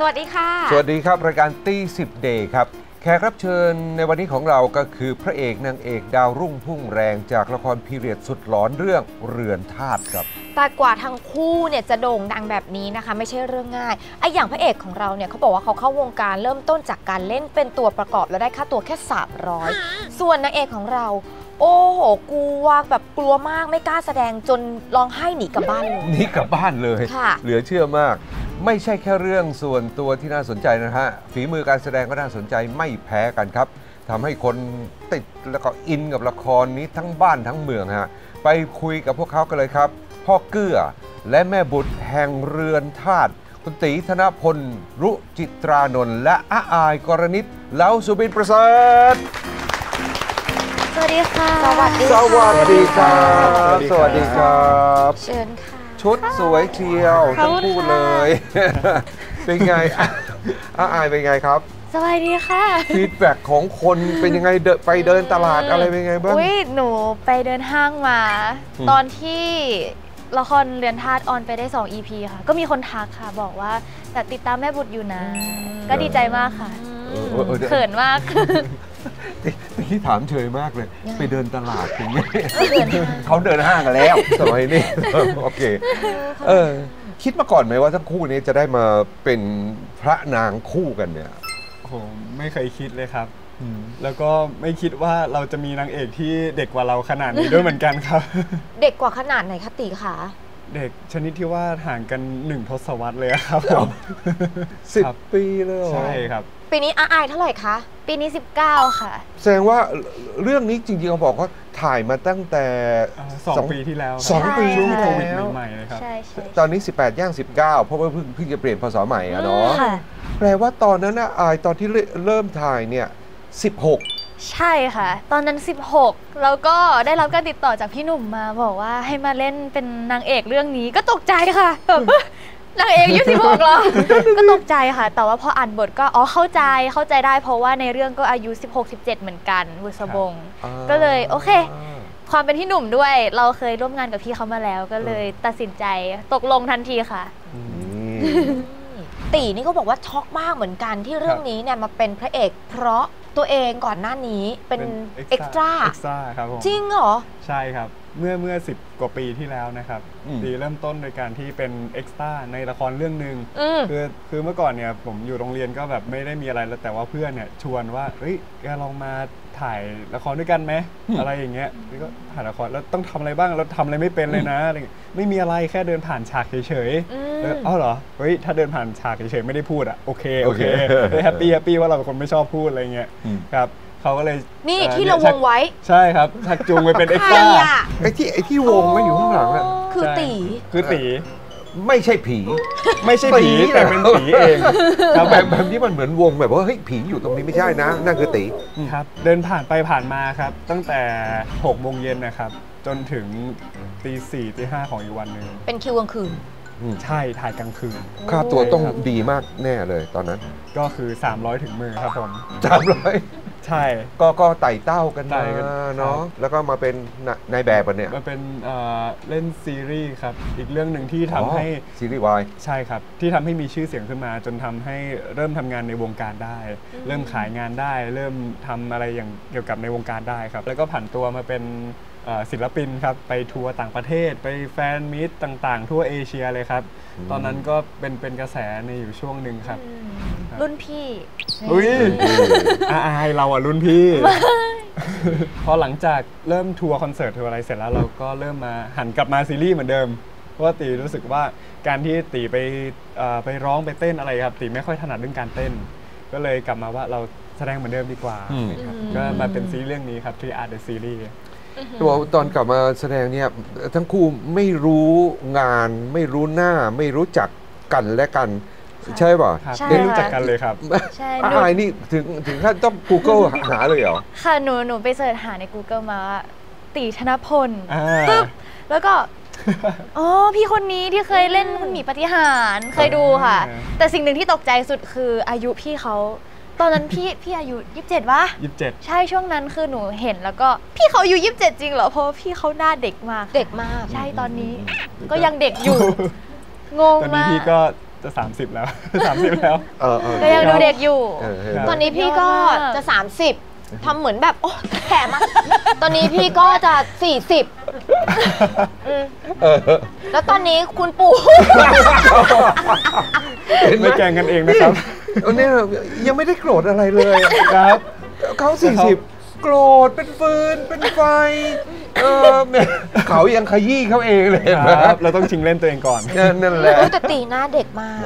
สวัสดีค่ะสวัสดีครับรายการตี10 Day ครับแขกรับเชิญในวันนี้ของเราก็คือพระเอกนางเอกดาวรุ่งพุ่งแรงจากละครพีเรียดสุดหลอนเรื่องเรือนธาตุครับแต่กว่าทั้งคู่เนี่ยจะโด่งดังแบบนี้นะคะไม่ใช่เรื่องง่ายไอ้อย่างพระเอกของเราเนี่ยเขาบอกว่าเขาเข้าวงการเริ่มต้นจากการเล่นเป็นตัวประกอบแล้วได้ค่าตัวแค่300ส่วนนางเอกของเราโอ้โหกลัวแบบกลัวมากไม่กล้าแสดงจนร้องไห้หนีกลับบ้านเลยหนีกลับบ้านเลยเหลือเชื่อมากไม่ใช่แค่เรื่องส่วนตัวที่น่าสนใจนะฮะฝีมือการแสดงก็น่าสนใจไม่แพ้กันครับทำให้คนติดแล้วก็อินกับละครนี้ทั้งบ้านทั้งเมืองฮะไปคุยกับพวกเขากันเลยครับพ่อเกื้อและแม่บุตรแห่งเรือนธาตุคุณตีธนพลรุจิตรานนท์และอาอายกรณิตเล้าสุบินประเสริฐสวัสดีค่ะสวัสดีค่ะสวัสดีครับสวัสดีครับเชิญค่ะชุดสวยเชียวทั้งคู่เลยเป็นไงอาอายเป็นไงครับสบายดีค่ะฟีดแบ็กของคนเป็นยังไงไปเดินตลาดอะไรเป็นไงบ้างอุ้ยหนูไปเดินห้างมาตอนที่ละครเรือนธาตุออนไปได้2 EP ค่ะก็มีคนทักค่ะบอกว่าแต่ติดตามแม่บุตรอยู่นะก็ดีใจมากค่ะเขินมากที่ถามเฉยมากเลยไปเดินตลาดอย่างเงี้ยเขาเดินห้างกันแล้วสมัยนี้โอเคคิดมาก่อนไหมว่าทั้งคู่นี้จะได้มาเป็นพระนางคู่กันเนี่ยผมไม่เคยคิดเลยครับแล้วก็ไม่คิดว่าเราจะมีนางเอกที่เด็กกว่าเราขนาดนี้ด้วยเหมือนกันครับเด็กกว่าขนาดไหนคะตีคะเด็กชนิดที่ว่าห่างกัน1 ทศวรรษเลยครับ10 ปีเลยใช่ครับปีนี้อาอายเท่าไหร่คะปีนี้19ค่ะแสดงว่าเรื่องนี้จริงๆเขาบอกว่าถ่ายมาตั้งแต่2 ปีที่แล้ว2 ปีช่วงโควิดใหม่ๆเลยครับตอนนี้18ย่าง19เพราะว่าเพิ่งจะเปลี่ยนพศใหม่อะเนาะแปลว่าตอนนั้นอาอายตอนที่เริ่มถ่ายเนี่ย16ใช่ค่ะตอนนั้น16แล้วก็ได้รับการติดต่อจากพี่หนุ่มมาบอกว่าให้มาเล่นเป็นนางเอกเรื่องนี้ก็ตกใจค่ะนางเอก16แล้วก็ตกใจค่ะแต่ว่าพออ่านบทก็อ๋อเข้าใจได้เพราะว่าในเรื่องก็อายุ16-17เหมือนกันบุษบงก็เลยโอเคความเป็นพี่หนุ่มด้วยเราเคยร่วมงานกับพี่เขามาแล้วก็เลยตัดสินใจตกลงทันทีค่ะตีนี่ก็บอกว่าช็อกมากเหมือนกันที่เรื่องนี้เนี่ยมาเป็นพระเอกเพราะตัวเองก่อนหน้านี้เป็นเอ็กซ์ตร้าครับผมจริงเหรอใช่ครับเมื่อ10 กว่าปีที่แล้วนะครับตีเริ่มต้นโดยการที่เป็นเอ็กซ์ตร้าในละครเรื่องหนึ่งคือเมื่อก่อนเนี่ยผมอยู่โรงเรียนก็แบบไม่ได้มีอะไรแล้วแต่ว่าเพื่อนเนี่ยชวนว่าเฮ้ยแกลองมาถ่ายละครด้วยกันไหมอะไรอย่างเงี้ยแล้วก็ถ่ายละครแล้วต้องทำอะไรบ้างเราทำอะไรไม่เป็นเลยนะอะไรไม่มีอะไรแค่เดินผ่านฉากเฉยๆแล้วอ้าวเหรอเฮ้ยถ้าเดินผ่านฉากเฉยๆไม่ได้พูดอ่ะโอเคแฮปปี้ว่าเราเป็นคนไม่ชอบพูดอะไรเงี้ยครับเขาก็เลยนี่ที่เราวงไว้ใช่ครับชักจูงไปเป็นเอ็กซ์ตร้าไอ้ที่วงไว้อยู่ข้างหลังน่ะคือตีไม่ใช่ผีไม่ใช่ผีแต่เป็นผีเองแบบนี้มันเหมือนวงแบบว่าเฮ้ยผีอยู่ตรงนี้ไม่ใช่นะนั่นคือตีครับเดินผ่านไปผ่านมาครับตั้งแต่6 โมงเย็นนะครับจนถึงตี 4 ตี 5ของอีกวันหนึ่งเป็นคิวกลางคืนใช่ถ่ายกลางคืนค่าตัวต้องดีมากแน่เลยตอนนั้นก็คือ300ถึงมือครับผม300ใช่ก็ไต่เต้ากันมาเนาะแล้วก็มาเป็นนายแบบเนี่ยมาเป็นเล่นซีรีส์ครับอีกเรื่องหนึ่งที่ทำให้ซีรีส์วายใช่ครับที่ทำให้มีชื่อเสียงขึ้นมาจนทำให้เริ่มทำงานในวงการได้เริ่มขายงานได้เริ่มทำอะไรอย่างเกี่ยวกับในวงการได้ครับแล้วก็ผันตัวมาเป็นศิลปินครับไปทัวร์ต่างประเทศไปแฟนมิตต่างๆทั่วเอเชียเลยครับตอนนั้นก็เป็นกระแสในอยู่ช่วงหนึ่งครับรุ่นพี่อุ้ยอายเราอ่ะรุ่นพี่พอหลังจากเริ่มทัวร์คอนเสิร์ตทัวร์อะไรเสร็จแล้วเราก็เริ่มมาหันกลับมาซีรีส์เหมือนเดิมเพราะตีรู้สึกว่าการที่ตีไปร้องไปเต้นอะไรครับตีไม่ค่อยถนัดเรื่องการเต้นก็เลยกลับมาว่าเราแสดงเหมือนเดิมดีกว่าก็มาเป็นซีรีส์เรื่องนี้ครับ Triad the seriesตัวตอนกลับมาแสดงเนี่ยทั้งคู่ไม่รู้งานไม่รู้หน้าไม่รู้จักกันและกันใช่ป่ะไม่รู้จักกันเลยครับใช่อาอายนี่ถึงขั้นต้อง Google หาเลยเหรอค่ะหนูไปเสิร์ชหาใน Google มาตีธนพลปึ๊บแล้วก็อ๋อพี่คนนี้ที่เคยเล่นคุณหมีปฏิหารเคยดูค่ะแต่สิ่งหนึ่งที่ตกใจสุดคืออายุพี่เขาตอนนั้นพี่อายุ27วะ27ใช่ช่วงนั้นคือหนูเห็นแล้วก็พี่เขาอายุ27จริงเหรอเพราะพี่เขาหน้าเด็กมากเด็กมากใช่ตอนนี้ก็ยังเด็กอยู่งงมากตอนนี้พี่ก็ จะ30แล้ว 30แล้วแต่ยังดูเด็กอยู่ตอนนี้พี่ก็จะ30ทำเหมือนแบบโอ้แก่มากตอนนี้พี่ก็จะ40แล้วตอนนี้คุณปู่ไม่แกงกันเองนะครับเนี่ยยังไม่ได้โกรธอะไรเลยครับเขา40โกรธเป็นฟืนเป็นไฟเขายังขยี้เขาเองเลยครับเราต้องชิงเล่นตัวเองก่อนนั่นแหละแต่ตีหน้าเด็กมาก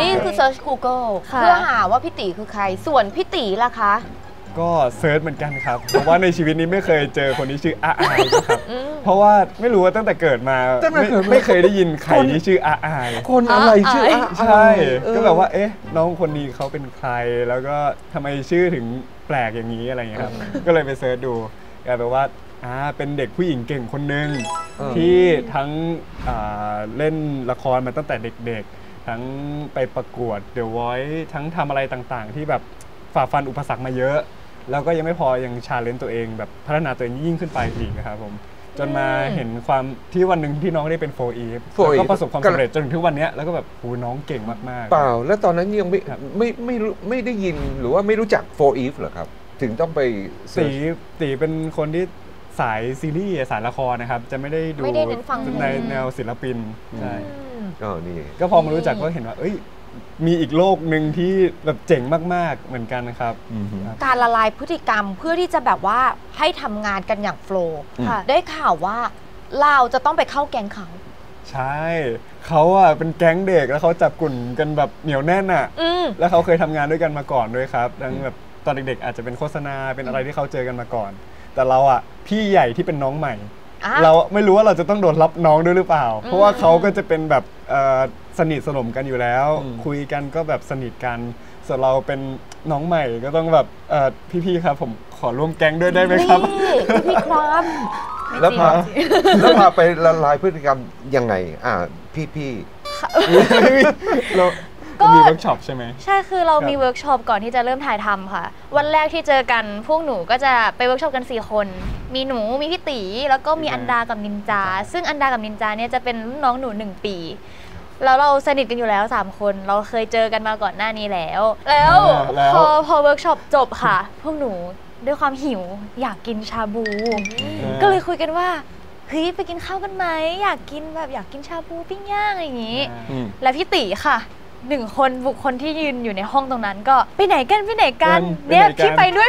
นี่คือ search Google เพื่อหาว่าพี่ตีคือใครส่วนพี่ตีล่ะคะก็เซิร์ชเหมือนกันครับเพราะว่าในชีวิตนี้ไม่เคยเจอคนที่ชื่ออาอายครับเพราะว่าไม่รู้ว่าตั้งแต่เกิดมาไม่เคยได้ยินใครที่ชื่ออาอายคนอะไรชื่ออาอายใช่ก็แบบว่าเอ๊ะน้องคนนี้เขาเป็นใครแล้วก็ทำไมชื่อถึงแปลกอย่างนี้อะไรอย่างเงี้ยครับก็เลยไปเซิร์ชดูกลายเป็นว่าเป็นเด็กผู้หญิงเก่งคนหนึ่งที่ทั้งเล่นละครมาตั้งแต่เด็กๆทั้งไปประกวดเดอะวอยซ์ทั้งทำอะไรต่างๆที่แบบฝ่าฟันอุปสรรคมาเยอะแล้วก็ยังไม่พอยังชาเลนจ์ตัวเองแบบพัฒนาตัวเองยิ่งขึ้นไปอีกนะครับผมจนมาเห็นความที่วันหนึ่งที่น้องได้เป็น 4EVE ก็ประสบความสำเร็จจนถึงวันนี้แล้วก็แบบโหน้องเก่งมากๆเปล่าแล้วตอนนั้นยังไม่ได้ยินหรือว่าไม่รู้จัก 4EVE เหรอครับถึงต้องไปตีเป็นคนที่สายซีรีส์สายละครนะครับจะไม่ได้ดูในแนวศิลปินใช่ก็พอมารู้จักก็เห็นว่าเอ้ยมีอีกโลกหนึ่งที่แบบเจ๋งมากๆเหมือนกันนะครับการละลายพฤติกรรมเพื่อที่จะแบบว่าให้ทำงานกันอย่างโฟล์ได้ข่าวว่าเราจะต้องไปเข้าแก๊งเขาใช่เขาอ่ะเป็นแก๊งเด็กแล้วเขาจับกลุ่มกันแบบเหนียวแน่นอ่ะแล้วเขาเคยทำงานด้วยกันมาก่อนด้วยครับทั้งแบบตอนเด็กๆอาจจะเป็นโฆษณาเป็นอะไรที่เขาเจอกันมาก่อนแต่เราอ่ะพี่ใหญ่ที่เป็นน้องใหม่เราไม่รู้ว่าเราจะต้องโดนรับน้องด้วยหรือเปล่าเพราะว่าเขาก็จะเป็นแบบสนิทสนมกันอยู่แล้วคุยกันก็แบบสนิทกันส่วนเราเป็นน้องใหม่ก็ต้องแบบพี่ๆครับผมขอร่วมแก๊งด้วยได้ไหมครับพี่ครับแล้วพาไปละลายพฤติกรรมยังไงพี่เรามีเวิร์กช็อปใช่ไหมใช่คือเรามีเวิร์กช็อปก่อนที่จะเริ่มถ่ายทำค่ะวันแรกที่เจอกันพวกหนูก็จะไปเวิร์กช็อปกัน4คนมีหนูมีพี่ตีแล้วก็มีอันดากับนินจาซึ่งอันดากับนินจาเนี่ยจะเป็นรุ่นน้องหนู1ปีแล้วเราสนิทกันอยู่แล้ว3คนเราเคยเจอกันมาก่อนหน้านี้แล้วพอเวิร์กช็อปจบค่ะพวกหนูด้วยความหิวอยากกินชาบูก็เลยคุยกันว่าเฮ้ยไปกินข้าวกันไหมอยากกินชาบูปิ้งย่างอะไรอย่างนี้และพี่ตีค่ะ1 คนบุคคลที่ยืนอยู่ในห้องตรงนั้นก็ไปไหนกันเนี่ยพี่ไปด้วย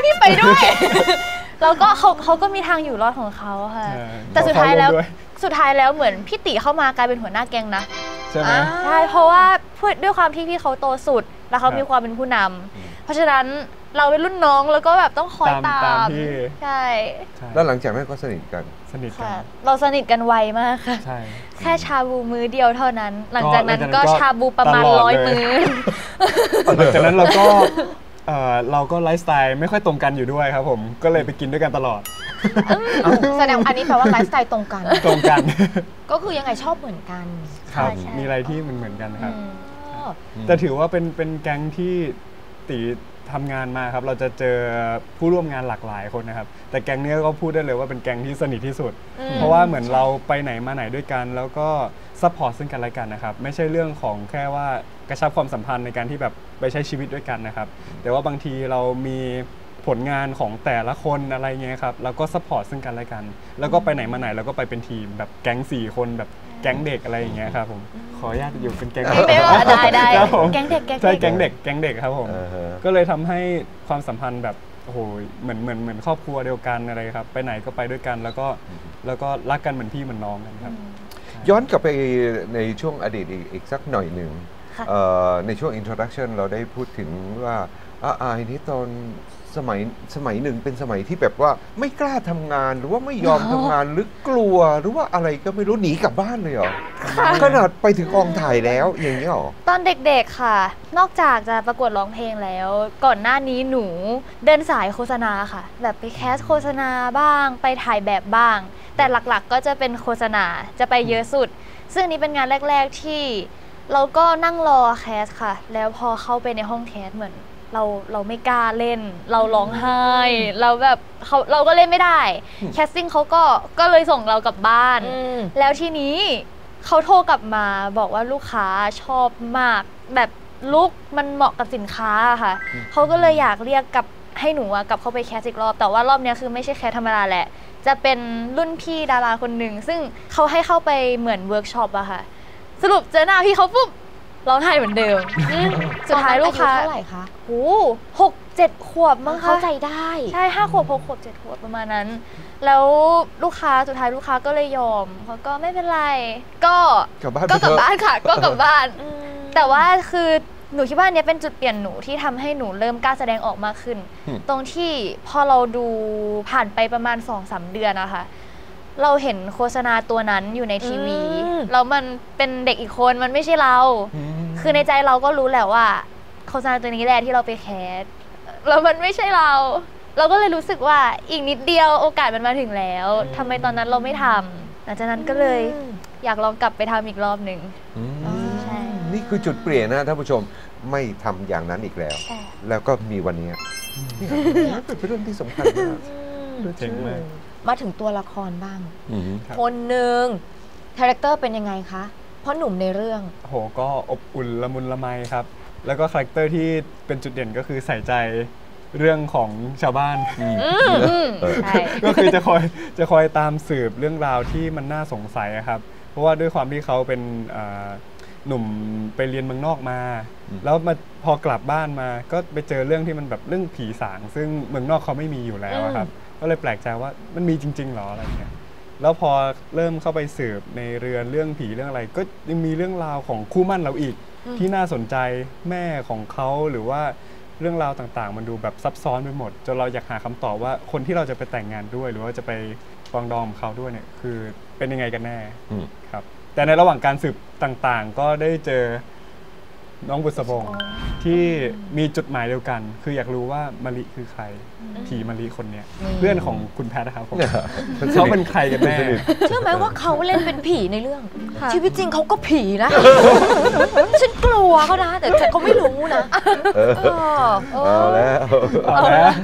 แล้วก็เขาก็มีทางอยู่รอดของเขาค่ะแต่สุดท้ายแล้วเหมือนพี่ตีเข้ามากลายเป็นหัวหน้าแก๊งนะใช่ไหมใช่เพราะว่าด้วยความที่พี่เขาโตสุดแล้วเขามีความเป็นผู้นำเพราะฉะนั้นเราเป็นรุ่นน้องแล้วก็แบบต้องคอยตามใช่แล้วหลังจากนั้นก็สนิทกันเราสนิทกันไวมากค่ะแค่ชาบูมื้อเดียวเท่านั้นหลังจากนั้นก็ชาบูประมาณ100 มื้อหลังจากนั้นเราก็ไลฟ์สไตล์ไม่ค่อยตรงกันอยู่ด้วยครับผมก็เลยไปกินด้วยกันตลอดแสดงอันนี้แปลว่าไลฟ์สไตล์ตรงกันก็คือยังไงชอบเหมือนกันครับมีอะไรที่เหมือนกันครับแต่ถือว่าเป็นแก๊งที่ตีทำงานมาครับเราจะเจอผู้ร่วมงานหลากหลายคนนะครับแต่แก๊งนี้ก็พูดได้เลยว่าเป็นแก๊งที่สนิทที่สุดเพราะว่าเหมือนเราไปไหนมาไหนด้วยกันแล้วก็ซัพพอร์ตซึ่งกันและกันนะครับไม่ใช่เรื่องของแค่ว่ากระชับความสัมพันธ์ในการที่แบบไปใช้ชีวิตด้วยกันนะครับแต่ว่าบางทีเรามีผลงานของแต่ละคนอะไรเงี้ยครับแล้วก็ซัพพอร์ตซึ่งกันและกันแล้วก็ไปไหนมาไหนแล้วก็ไปเป็นทีมแบบแก๊ง4คนแบบแก๊งเด็กอะไรอย่างเงี้ยครับผมขออนุญาตอยู่เป็นแก๊งได้แก๊งเด็กครับผมก็เลยทำให้ความสัมพันธ์แบบโอ้โหเหมือนครอบครัวเดียวกันอะไรครับไปไหนก็ไปด้วยกันแล้วก็รักกันเหมือนพี่เหมือนน้องกันครับย้อนกลับไปในช่วงอดีตอีกสักหน่อยหนึ่งในช่วง introduction เราได้พูดถึงว่าอาอนี่ตอนสมัยหนึ่งเป็นสมัยที่แบบว่าไม่กล้าทำงานหรือว่าไม่ยอมทำงานหรือกลัวหรือว่าอะไรก็ไม่รู้หนีกลับบ้านเลยเหรอขนาดไปถึงกองถ่ายแล้วอย่างนี้หรอตอนเด็กๆค่ะนอกจากจะประกวดร้องเพลงแล้วก่อนหน้านี้หนูเดินสายโฆษณาค่ะแบบไปแคสโฆษณาบ้างไปถ่ายแบบบ้างแต่หลักๆก็จะเป็นโฆษณาจะไปเยอะสุดซึ่งนี้เป็นงานแรกๆที่เราก็นั่งรอแคสค่ะแล้วพอเข้าไปในห้องแคสเหมือนเราไม่กล้าเล่นเราร้องไห้เราแบบเราก็เล่นไม่ได้แคสติ้งเขาก็เลยส่งเรากลับบ้านแล้วทีนี้ เขาโทรกลับมาบอกว่าลูกค้าชอบมากแบบลุคมันเหมาะกับสินค้าค่ะเขาก็เลยอยากเรียกกลับให้หนูกลับเข้าไปแคสอีกรอบแต่ว่ารอบนี้คือไม่ใช่แคสธรรมดาแหละจะเป็นรุ่นพี่ดาราคนหนึ่งซึ่งเขาให้เข้าไปเหมือนเวิร์กช็อปอะค่ะสรุปเจอหน้าพี่เขาปุ๊บร้องไห้เหมือนเดิมสุดท้ายลูกค้าเท่าไหร่คะโอ้6-7 ขวบมั้งคะเข้าใจได้ใช่5 ขวบ 6 ขวบ 7 ขวบประมาณนั้นแล้วลูกค้าสุดท้ายลูกค้าก็เลยยอมเขาก็ไม่เป็นไรก็กลับบ้านค่ะก็กลับบ้านแต่ว่าคือหนูคิดว่าอันนี้เป็นจุดเปลี่ยนหนูที่ทำให้หนูเริ่มกล้าแสดงออกมากขึ้นตรงที่พอเราดูผ่านไปประมาณ 2-3 เดือนนะคะเราเห็นโฆษณาตัวนั้นอยู่ในทีวีแล้วมันเป็นเด็กอีกคนมันไม่ใช่เราคือในใจเราก็รู้แหละว่าโฆษณาตัวนี้แหละที่เราไปแคสแล้วมันไม่ใช่เราเราก็เลยรู้สึกว่าอีกนิดเดียวโอกาสมันมาถึงแล้วทำไมตอนนั้นเราไม่ทำหลังจากนั้นก็เลยอยากลองกลับไปทำอีกรอบหนึ่งนี่คือจุดเปลี่ยนนะท่านผู้ชมไม่ทำอย่างนั้นอีกแล้วแล้วก็มีวันนี้เป็นเรื่องที่สำคัญมากมาถึงตัวละครบ้างคนหนึ่งคาแรคเตอร์เป็นยังไงคะเพราะหนุ่มในเรื่องโหก็อบอุ่นละมุนละไมครับแล้วก็คาแรคเตอร์ที่เป็นจุดเด่นก็คือใส่ใจเรื่องของชาวบ้านก็คือจะคอยตามสืบเรื่องราวที่มันน่าสงสัยครับเพราะว่าด้วยความที่เขาเป็นหนุ่มไปเรียนเมืองนอกมาแล้วมาพอกลับบ้านมาก็ไปเจอเรื่องที่มันแบบเรื่องผีสางซึ่งเมืองนอกเขาไม่มีอยู่แล้วครับก็เลยแปลกใจว่ามันมีจริงๆหรออะไรเงี้ยแล้วพอเริ่มเข้าไปสืบในเรือนเรื่องผีเรื่องอะไรก็ยังมีเรื่องราวของคู่มั่นเราอีกที่น่าสนใจแม่ของเขาหรือว่าเรื่องราวต่างๆมันดูแบบซับซ้อนไปหมดจนเราอยากหาคำตอบว่าคนที่เราจะไปแต่งงานด้วยหรือว่าจะไปปรองดองเขาด้วยเนี่ยคือเป็นยังไงกันแน่ครับแต่ในระหว่างการสืบต่างๆก็ได้เจอน้องบุษบงที่มีจุดหมายเดียวกันคืออยากรู้ว่ามะลิคือใครผีมะลิคนเนี้ยเพื่อนของคุณแพทนะครับผมเขาเป็นใครกันแน่เชื่อไหมว่าเขาเล่นเป็นผีในเรื่องชีวิตจริงเขาก็ผีนะฉันกลัวเขานะแต่เขาไม่รู้นะ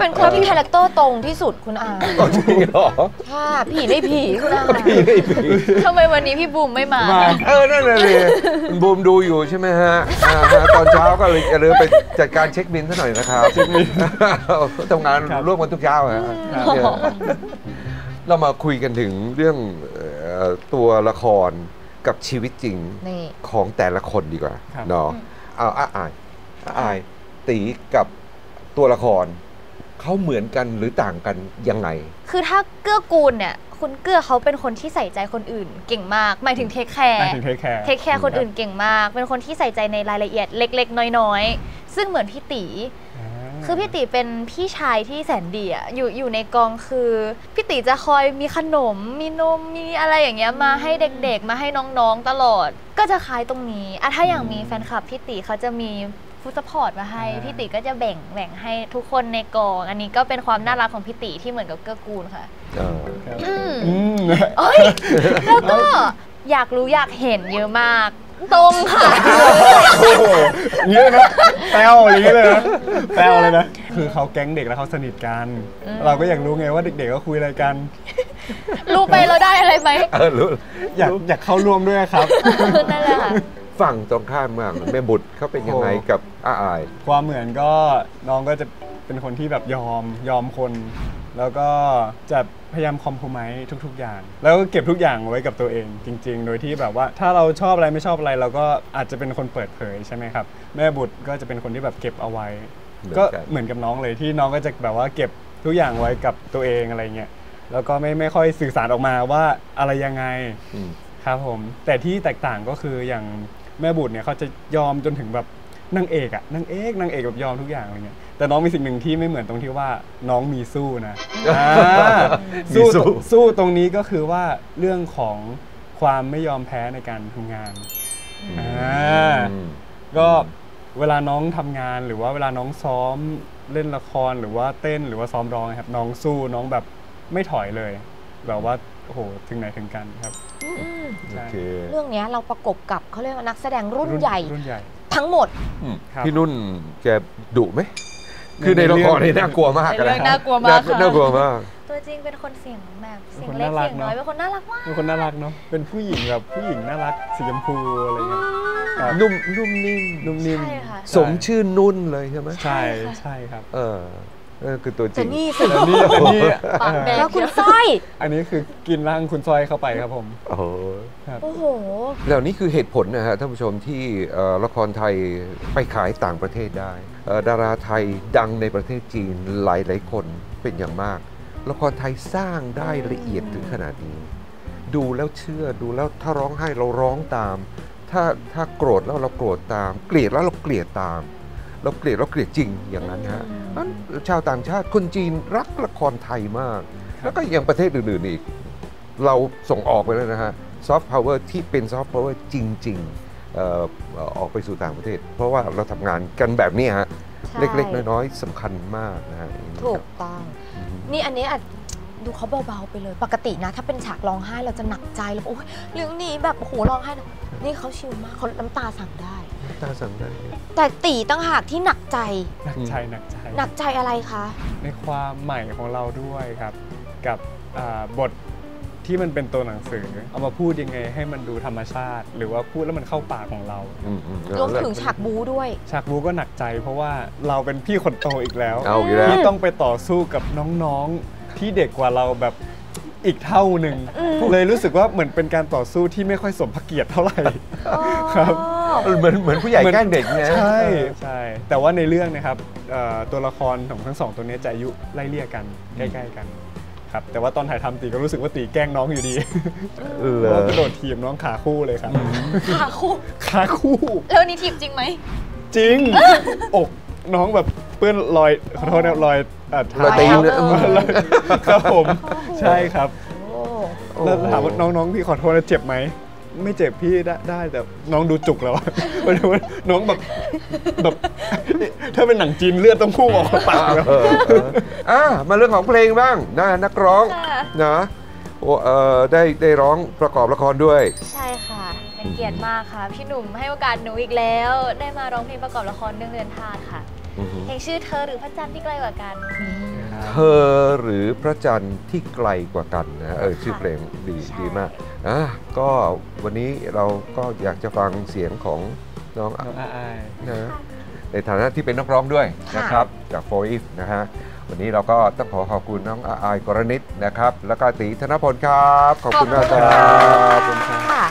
เป็นคนที่คาแรคเตอร์ตรงที่สุดคุณอาจริงหรอค่ะผีในผีคุณอาทำไมวันนี้พี่บูมไม่มานั่นเลยบูมดูอยู่ใช่ไหมฮะตอนเช้าก็เลยเริ่มไปจัดการเช็คบินซะหน่อยนะครับเช็คบินทำงานร่วมกันทุกเช้าครับเรามาคุยกันถึงเรื่องตัวละครกับชีวิตจริงของแต่ละคนดีกว่าเนาะเอาอายตีกับตัวละครเขาเหมือนกันหรือต่างกันยังไงคือถ้าเกื้อกูลเนี่ยคุณเกื้อเขาเป็นคนที่ใส่ใจคนอื่นเก่งมากหมายถึงเทคแคร์คนอื่นเก่งมากเป็นคนที่ใส่ใจในรายละเอียดเล็กๆน้อยๆซึ่งเหมือนพี่ตีคือพี่ตีเป็นพี่ชายที่แสนดีอะอยู่ในกองคือพี่ตีจะคอยมีขนมมีนมมีอะไรอย่างเงี้ยมาให้เด็กๆมาให้น้องๆตลอดก็จะคล้ายตรงนี้อะถ้าอย่างมีแฟนคลับพี่ตีเขาจะมีฟู้ดซัพพอร์ตมาให้พี่ตีก็จะแบ่งให้ทุกคนในกองอันนี้ก็เป็นความน่ารักของพี่ตีที่เหมือนกับเกื้อกูลค่ะแล้วก็อยากรู้อยากเห็นเยอะมากตรงค่ะเยอะนะแปลวอย่างนี้เลยนะแปลวเลยนะคือเขาแก๊งเด็กแล้วเขาสนิทกันเราก็อยากรู้ไงว่าเด็กๆก็คุยอะไรกันรู้ไปเราได้อะไรไหมรู้อยากเข้าร่วมด้วยครับนั่นแหละค่ะฝั่งตรงข้ามมากแม่บุตรเขาเป็นยังไงกับอาอายความเหมือนก็น้องก็จะเป็นคนที่แบบยอมคนแล้วก็จะพยายามคอมโพมัยทุกๆอย่างแล้วก็เก็บทุกอย่างไว้กับตัวเองจริงๆโดยที่แบบว่าถ้าเราชอบอะไรไม่ชอบอะไรเราก็อาจจะเป็นคนเปิดเผยใช่ไหมครับแม่บุตรก็จะเป็นคนที่แบบเก็บเอาไว้ก็เหมือนกับน้องเลยที่น้องก็จะแบบว่าเก็บทุกอย่างไว้กับตัวเองอะไรเงี้ยแล้วก็ไม่ค่อยสื่อสารออกมาว่าอะไรยังไงครับผมแต่ที่แตกต่างก็คืออย่างแม่บุตรเนี่ยเขาจะยอมจนถึงแบบนางเอกแบบยอมทุกอย่างอะไรเงี้ยแต่น้องมีสิ่งหนึ่งที่ไม่เหมือนตรงที่ว่าน้องมีสู้นะสู้ตรงนี้ก็คือว่าเรื่องของความไม่ยอมแพ้ในการทำงานก็เวลาน้องทำงานหรือว่าเวลาน้องซ้อมเล่นละครหรือว่าเต้นหรือว่าซ้อมร้องครับน้องสู้น้องแบบไม่ถอยเลยแบบว่าโหถึงไหนถึงกันครับเรื่องนี้เราประกบกับเขาเรียกว่านักแสดงรุ่นใหญ่ทั้งหมดพี่นุ่นแกดุไหมคือในละครนี่น่ากลัวมากเลยน่ากลัวมาก ตัวจริงเป็นคนเสียงแบบเสียงเล็กเสียงน้อยเป็นคนน่ารักมากเป็นคนน่ารักเนาะเป็นผู้หญิงแบบผู้หญิงน่ารักสีชมพูอะไรเงี้ยนุ่มนิ่มสมชื่อนุ่นเลยใช่ไหมใช่ใช่ครับคือตัวจริงนี่สินี่แล้วคุณสร้อยอันนี้คือกินร่างคุณสร้อยเข้าไปครับผมโอ้โหโอ้โหแล้วนี่คือเหตุผลนะฮะท่านผู้ชมที่ละครไทยไปขายต่างประเทศได้ดาราไทยดังในประเทศจีนหลายคนเป็นอย่างมากละครไทยสร้างได้ละเอียดถึงขนาดนี้ดูแล้วเชื่อดูแล้วถ้าร้องไห้เราร้องตามถ้าโกรธแล้วเราโกรธตามเกลียดแล้วเราเกลียดตามเราเกลียดจริงอย่างนั้นฮะนั้นชาวต่างชาติคนจีนรักละครไทยมากแล้วก็ยังประเทศอื่นๆอีกเราส่งออกไปแล้วนะฮะซอฟต์พาวเวอร์ที่เป็นซอฟต์พาวเวอร์จริงๆออกไปสู่ต่างประเทศเพราะว่าเราทำงานกันแบบนี้ฮะเล็กๆน้อยๆสำคัญมากนะฮะถูกต้องนี่อันนี้อาจดูเขาเบาๆไปเลยปกตินะถ้าเป็นฉากร้องไห้เราจะหนักใจแล้วโอ้ยเรื่องนี้แบบโอ้โหร้องไห้นี่เขาชิลมากเขาน้ำตาสั่งได้แต่ตีตั้งหากที่หนักใจอะไรคะในความใหม่ของเราด้วยครับกับบทที่มันเป็นตัวหนังสือเอามาพูดยังไงให้มันดูธรรมชาติหรือว่าพูดแล้วมันเข้าปากของเรารวมถึงฉากบู๊ด้วยฉากบู๊ก็หนักใจเพราะว่าเราเป็นพี่คนโตอีกแล้วที่ต้องไปต่อสู้กับน้องๆที่เด็กกว่าเราแบบอีกเท่าหนึ่งเลยรู้สึกว่าเหมือนเป็นการต่อสู้ที่ไม่ค่อยสมพระเกียรติเท่าไหร่ครับเหมือนผู้ใหญ่แกล้งเด็กนะใช่แต่ว่าในเรื่องนะครับตัวละครของทั้งสองตัวนี้จะอายุไล่เลี่ยกันใกล้ๆกันครับแต่ว่าตอนถ่ายทำตีก็รู้สึกว่าตีแกล้งน้องอยู่ดีน้องกระโดดถีบน้องขาคู่เลยครับขาคู่แล้วนี่ถีบจริงไหมจริงอกน้องแบบเปื้อนรอยขอโทษนะรอยตีนครับผมใช่ครับแล้วถามว่าน้องๆพี่ขอโทษนะเจ็บไหมไม่เจ็บพี่ได้แต่น้องดูจุกแล้วว่าน้องแบบถ้าเป็นหนังจีนเลือดต้องพุ่งออกปากแล้วมาเรื่องของเพลงบ้างนะนักร้องนะได้ร้องประกอบละครด้วยใช่ค่ะเป็นเกียรติมากค่ะพี่หนุ่มให้โอกาสหนูอีกแล้วได้มาร้องเพลงประกอบละครเรื่องเรือนธาตุค่ะเพลงชื่อเธอหรือพระจันทร์ที่ไกลกว่ากันเธอหรือพระจันทร์ที่ไกลกว่ากันนะชื่อเพลงดีมากก็วันนี้เราก็อยากจะฟังเสียงของน้องอ้ายนะในฐานะที่เป็นนักร้องด้วยนะครับจาก 4EVE นะฮะวันนี้เราก็ต้องขอขอบคุณน้องอ้ายกรณิตนะครับแล้วก็ตีธนพลครับขอบคุณมากครับ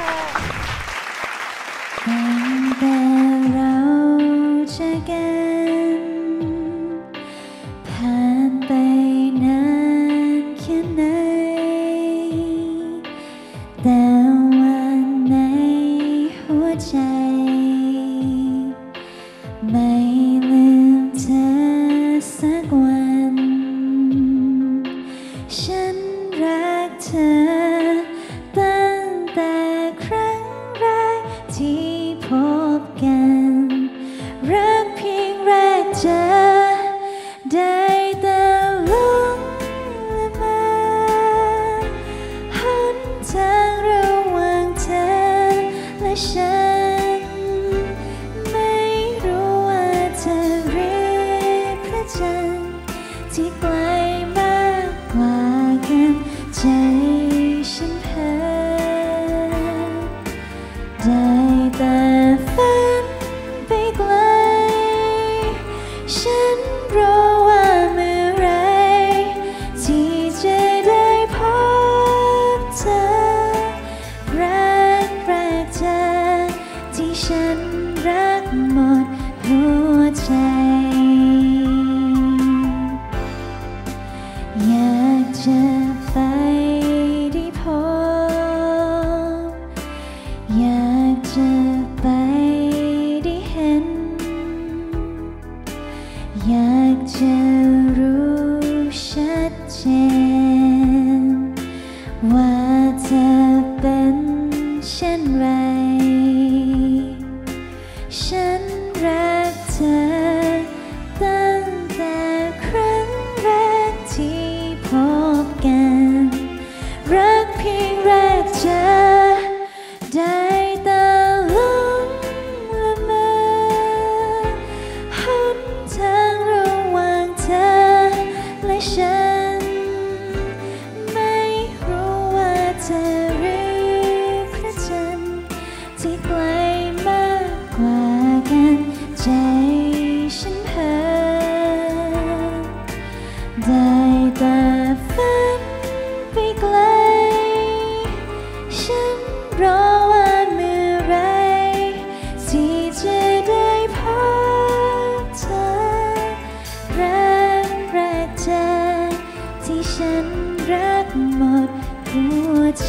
หัวใจ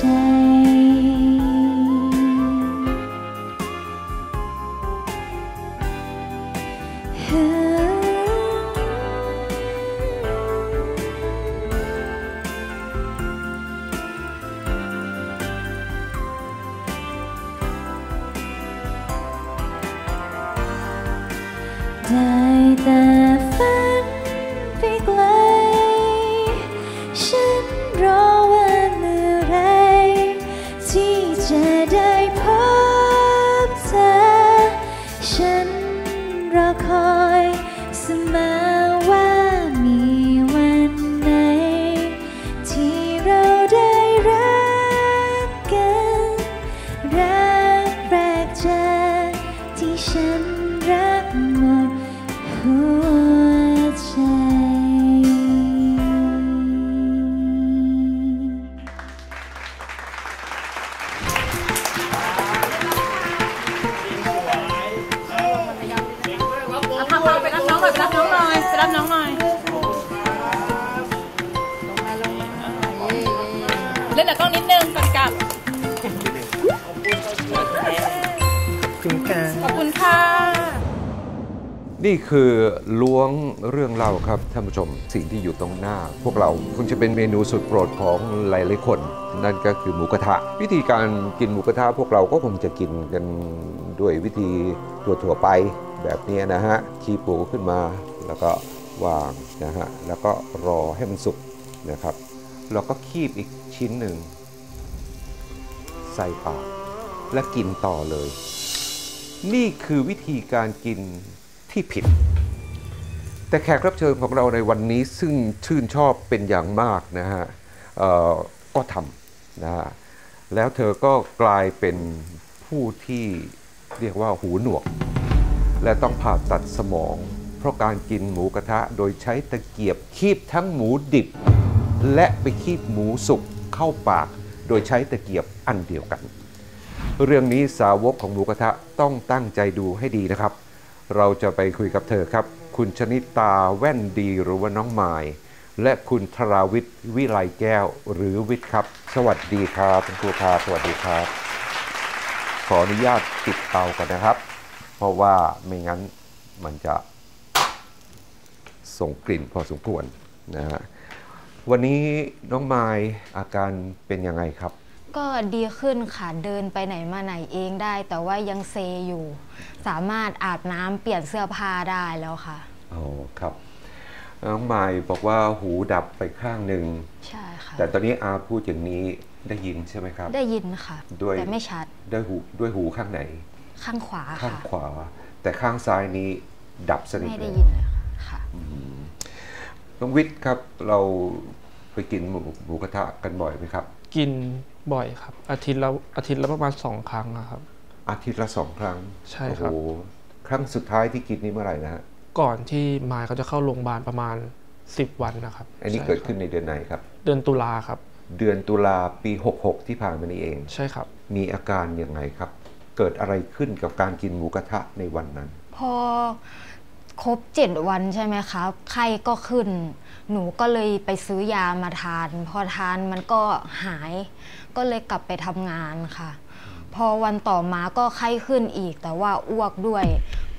ได้แต่ฝันไปไกลฉันรอวันเมื่อไรที่จะได้พบเธอฉันรอคอยเสมอว่ามีวันไหนที่เราได้รักกันรักแรกเจอที่ฉันรักหมดหัวใจไปรับน้องหน่อยเล่นแต่กล้องนิดนึงก่อนกลับขอบคุณค่ะนี่คือล้วงเรื่องเล่าครับท่านผู้ชมสิ่งที่อยู่ตรงหน้าพวกเราคงจะเป็นเมนูสุดโปรดของหลายๆคนนั่นก็คือหมูกระทะวิธีการกินหมูกระทะพวกเราก็คงจะกินกันด้วยวิธีทั่วไปแบบนี้นะฮะขี้ปูขึ้นมาแล้วก็วางนะฮะแล้วก็รอให้มันสุกนะครับแล้วก็คีบอีกชิ้นหนึ่งใส่ปากและกินต่อเลยนี่คือวิธีการกินที่ผิดแต่แขกรับเชิญของเราในวันนี้ซึ่งชื่นชอบเป็นอย่างมากนะฮะก็ทำนะฮะแล้วเธอก็กลายเป็นผู้ที่เรียกว่าหูหนวกและต้องผ่าตัดสมองเพราะการกินหมูกระทะโดยใช้ตะเกียบคีบทั้งหมูดิบและไปคีบหมูสุกเข้าปากโดยใช้ตะเกียบอันเดียวกันเรื่องนี้สาวกของหมูกระทะต้องตั้งใจดูให้ดีนะครับเราจะไปคุยกับเธอครับคุณชนิตาแว่นดีหรือว่าน้องไมล์และคุณธราวิทย์วิไลแก้วหรือวิทย์ครับสวัสดีครับคุณครูครับสวัสดีครับขออนุญาตปิดเตาก่อนนะครับเพราะว่าไม่งั้นมันจะส่งกลิ่นพอสมควรนะฮะวันนี้น้องไมล์อาการเป็นยังไงครับก็ดีขึ้นค่ะเดินไปไหนมาไหนเองได้แต่ว่ายังเซอยู่สามารถอาบน้ำเปลี่ยนเสื้อผ้าได้แล้วค่ะอ๋อครับน้องไมล์บอกว่าหูดับไปข้างหนึ่งใช่ค่ะแต่ตอนนี้อาพูดอย่างนี้ได้ยินใช่ไหมครับได้ยินค่ะแต่ไม่ชัดด้วยหูข้างไหนข้างขวาค่ะข้างขวาแต่ข้างซ้ายนี้ดับสนิทเลยไม่ได้ยินเลยค่ะน้องวิทย์ครับเราไปกินหมูกระทะกันบ่อยไหมครับกินบ่อยครับอาทิตย์ละประมาณ2ครั้งครับอาทิตย์ละ2ครั้งใช่ครับโอ้ครั้งสุดท้ายที่กินนี้เมื่อไหร่นะฮะก่อนที่มายเขาจะเข้าโรงพยาบาลประมาณ10วันนะครับอันนี้เกิดขึ้นในเดือนไหนครับเดือนตุลาครับเดือนตุลาปี66ที่ผ่านมานี้เองใช่ครับมีอาการยังไงครับเกิดอะไรขึ้นกับการกินหมูกระทะในวันนั้นพอครบ7วันใช่ไหมคะไข้ก็ขึ้นหนูก็เลยไปซื้อยามาทานพอทานมันก็หายก็เลยกลับไปทำงานค่ะพอวันต่อมาก็ไข้ขึ้นอีกแต่ว่าอ้วกด้วย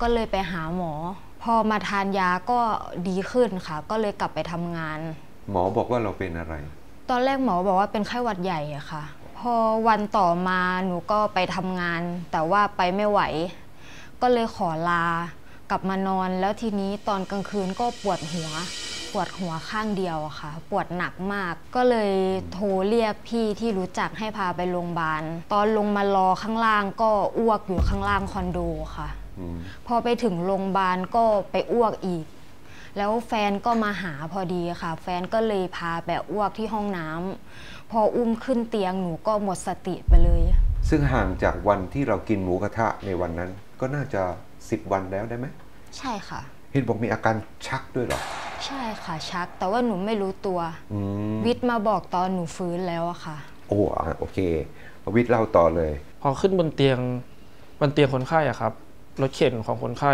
ก็เลยไปหาหมอพอมาทานยาก็ดีขึ้นค่ะก็เลยกลับไปทำงานหมอบอกว่าเราเป็นอะไรตอนแรกหมอบอกว่าเป็นไข้หวัดใหญ่อะค่ะพอวันต่อมาหนูก็ไปทำงานแต่ว่าไปไม่ไหวก็เลยขอลากลับมานอนแล้วทีนี้ตอนกลางคืนก็ปวดหัวข้างเดียวค่ะปวดหนักมากก็เลยโทรเรียกพี่ที่รู้จักให้พาไปโรงพยาบาลตอนลงมารอข้างล่างก็อ้วกอยู่ข้างล่างคอนโดค่ะพอไปถึงโรงพยาบาลก็ไปอ้วกอีกแล้วแฟนก็มาหาพอดีค่ะแฟนก็เลยพาไปอ้วกที่ห้องน้ำพออุ้มขึ้นเตียงหนูก็หมดสติไปเลยซึ่งห่างจากวันที่เรากินหมูกระทะในวันนั้นก็น่าจะ10วันแล้วได้ไหมใช่ค่ะเห็นบอกมีอาการชักด้วยหรอใช่ค่ะชักแต่ว่าหนูไม่รู้ตัววิทย์มาบอกตอนหนูฟื้นแล้วอะค่ะโอ้โอเควิทย์เล่าต่อเลยพอขึ้นบนเตียงคนไข้อะครับรถเข็นของคนไข้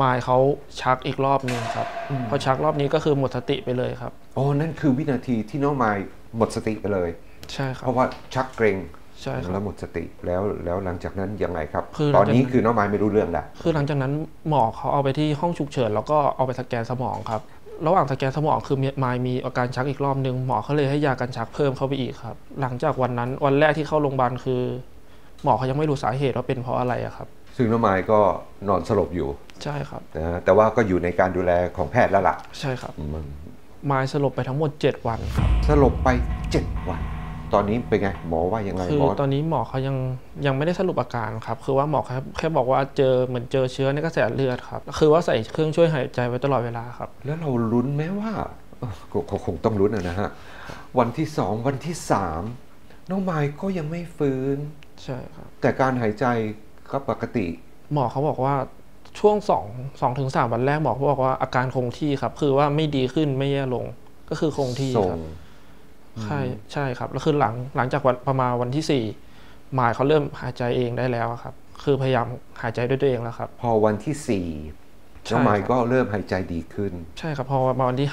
มายเขาชักอีกรอบนึงครับพอชักรอบนี้ก็คือหมดสติไปเลยครับโอ้นั่นคือวินาทีที่น้องมายหมดสติไปเลย ใช่ครับเพราะว่าชักเกรงใช่แล้วหมดสติแล้วหลังจากนั้นยังไงครับตอนนี้คือน้องไม้ไม่รู้เรื่องแล้วคือหลังจากนั้นหมอเขาเอาไปที่ห้องฉุกเฉินแล้วก็เอาไปสแกนสมองครับระหว่างสแกนสมองคือไม้มีอาการชักอีกรอบนึงหมอเขาเลยให้ยากันชักเพิ่มเข้าไปอีกครับหลังจากวันนั้นวันแรกที่เข้าโรงพยาบาลคือหมอเขายังไม่รู้สาเหตุว่าเป็นเพราะอะไรครับซึ่งน้องไม้ก็นอนสลบอยู่ใช่ครับแต่ว่าก็อยู่ในการดูแลของแพทย์แล้วล่ะใช่ครับไม้สลบไปทั้งหมด7วันสลบไป7วันตอนนี้เป็นไงหมอว่ายังไงคือตอนนี้หมอเขายังไม่ได้สรุปอาการครับคือว่าหมอแค่บอกว่าเหมือนเจอเชื้อในกระแสเลือดครับคือว่าใส่เครื่องช่วยหายใจไว้ตลอดเวลาครับแล้วเราลุ้นไหมว่าคงต้องลุ้นนะฮะวันที่2วันที่3น้องไมค์ก็ยังไม่ฟื้นใช่ครับแต่การหายใจก็ปกติหมอเขาบอกว่าช่วง2 ถึง 3วันแรกหมอเขาบอกว่าอาการคงที่ครับคือว่าไม่ดีขึ้นไม่แย่ลงก็คือคงที่ครับใช่ครับแล้วคือหลังจากประมาณวันที่4หมายเขาเริ่มหายใจเองได้แล้วครับคือพยายามหายใจด้วยตัวเองแล้วครับพอวันที่4น้องไมค์ก็เริ่มหายใจดีขึ้นใช่ครับพอมาวันที่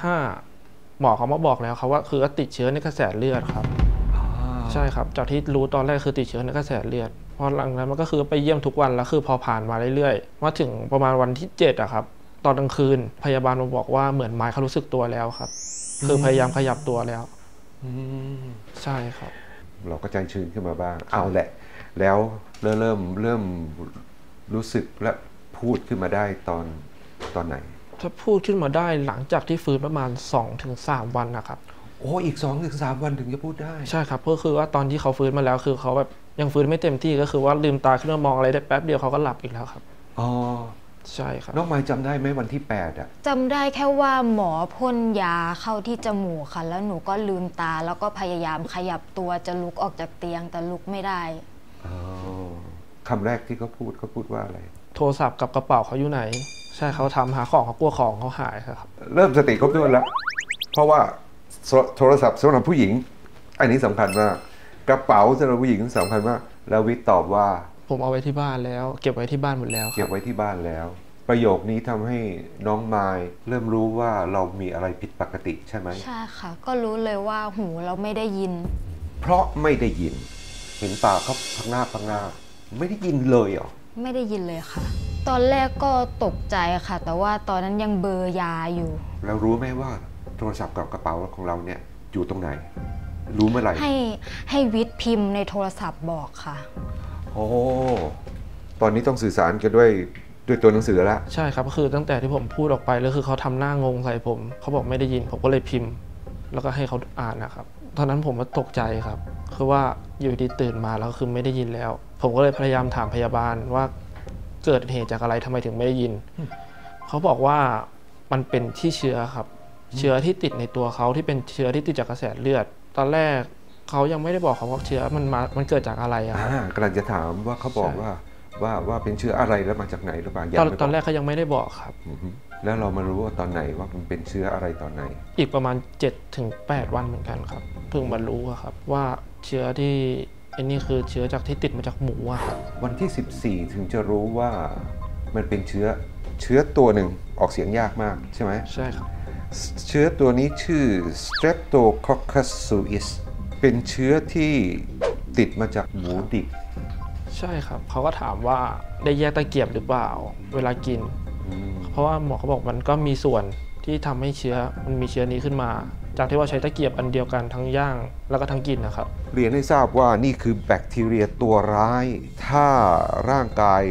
5หมอเขามาบอกแล้วครับว่าคือติดเชื้อในกระแสเลือดครับใช่ครับจากที่รู้ตอนแรกคือติดเชื้อในกระแสเลือดพอหลังนั้นมันก็คือไปเยี่ยมทุกวันแล้วคือพอผ่านมาเรื่อยๆมาถึงประมาณวันที่7อะครับตอนกลางคืนพยาบาลมาบอกว่าเหมือนไมค์เขารู้สึกตัวแล้วครับคือพยายามขยับตัวแล้วใช่ครับเราก็ใจชื้นขึ้นมาบ้างเอาแหละแล้วเริ่มรู้สึกและพูดขึ้นมาได้ตอนไหนถ้าพูดขึ้นมาได้หลังจากที่ฟื้นประมาณ 2-3 วันนะครับโอ้อีก 2-3 วันถึงจะพูดได้ใช่ครับก็คือว่าตอนที่เขาฟื้นมาแล้วคือเขาแบบยังฟื้นไม่เต็มที่ก็คือว่าลืมตาขึ้นมามองอะไรได้แป๊บเดียวเขาก็หลับอีกแล้วครับอ๋อใช่ครับน้องไมค์จำได้ไหมวันที่8อ่ะจำได้แค่ว่าหมอพ่นยาเข้าที่จมูกค่ะแล้วหนูก็ลืมตาแล้วก็พยายามขยับตัวจะลุกออกจากเตียงแต่ลุกไม่ได้คำแรกที่เขาพูดว่าอะไรโทรศัพท์กับกระเป๋าเขาอยู่ไหนใช่เขาทำหาของเขากลัวของเขาหายครับเริ่มสติครบถ้วนแล้วเพราะว่าโทรศัพท์สำหรับผู้หญิงอันนี้สำคัญมากกระเป๋าสำหรับผู้หญิงสำคัญมากแล้ววิทย์ตอบว่าผมเอาไว้ที่บ้านแล้วเก็บไว้ที่บ้านหมดแล้วเก็บไว้ที่บ้านแล้วประโยคนี้ทำให้น้องไมค์เริ่มรู้ว่าเรามีอะไรผิดปกติใช่ไหมใช่ค่ะก็รู้เลยว่าหูเราไม่ได้ยินเพราะไม่ได้ยินเห็นตาเขาพังหน้าไม่ได้ยินเลยเหรอไม่ได้ยินเลยค่ะตอนแรกก็ตกใจค่ะแต่ว่าตอนนั้นยังเบลอยาอยู่แล้วรู้ไหมว่าโทรศัพท์กับกระเป๋าของเราเนี่ยอยู่ตรงไหนรู้เมื่อไหร่ให้วิทย์พิมพ์ในโทรศัพท์บอกค่ะโอ้ตอนนี้ต้องสื่อสารกันด้วยตัวหนังสือแล้วใช่ครับคือตั้งแต่ที่ผมพูดออกไปแล้วคือเขาทำหน้างงใส่ผมเขาบอกไม่ได้ยินผมก็เลยพิมพ์แล้วก็ให้เขาอ่านนะครับตอนนั้นผมก็ตกใจครับคือว่าอยู่ดีตื่นมาแล้วคือไม่ได้ยินแล้วผมก็เลยพยายามถามพยาบาลว่าเกิดเหตุจากอะไรทำไมถึงไม่ได้ยินเขาบอกว่ามันเป็นที่เชื้อครับเชื้อที่ติดในตัวเขาที่เป็นเชื้อที่ติดจากกระแสเลือดตอนแรกเขายังไม่ได้บอกเขาว่าเชื้อมันเกิดจากอะไรอะกำลังจะถามว่าเขาบอกว่าเป็นเชื้ออะไรแล้วมาจากไหนหรือเปล่าตอนแรกเขายังไม่ได้บอกครับแล้วเรามารู้ว่าตอนไหนว่ามันเป็นเชื้ออะไรตอนไหนอีกประมาณ 7-8 วันเหมือนกันครับเพิ่งมารู้ครับว่าเชื้อที่อันนี้คือเชื้อจากที่ติดมาจากหมูอะครับวันที่14ถึงจะรู้ว่ามันเป็นเชื้อตัวหนึ่งออกเสียงยากมากใช่ไหมใช่ครับเชื้อตัวนี้ชื่อ streptococcus suisเป็นเชื้อที่ติดมาจากหมูดิบใช่ครับเขาก็ถามว่าได้แยกตะเกียบหรือเปล่าเวลากินเพราะว่าหมอเขาบอกมันก็มีส่วนที่ทำให้เชื้อมันมีเชื้อนี้ขึ้นมาจากที่ว่าใช้ตะเกียบอันเดียวกันทั้งย่างแล้วก็ทั้งกินนะครับเรียนให้ทราบว่านี่คือแบคทีเรียตัวร้ายถ้าร่างกาย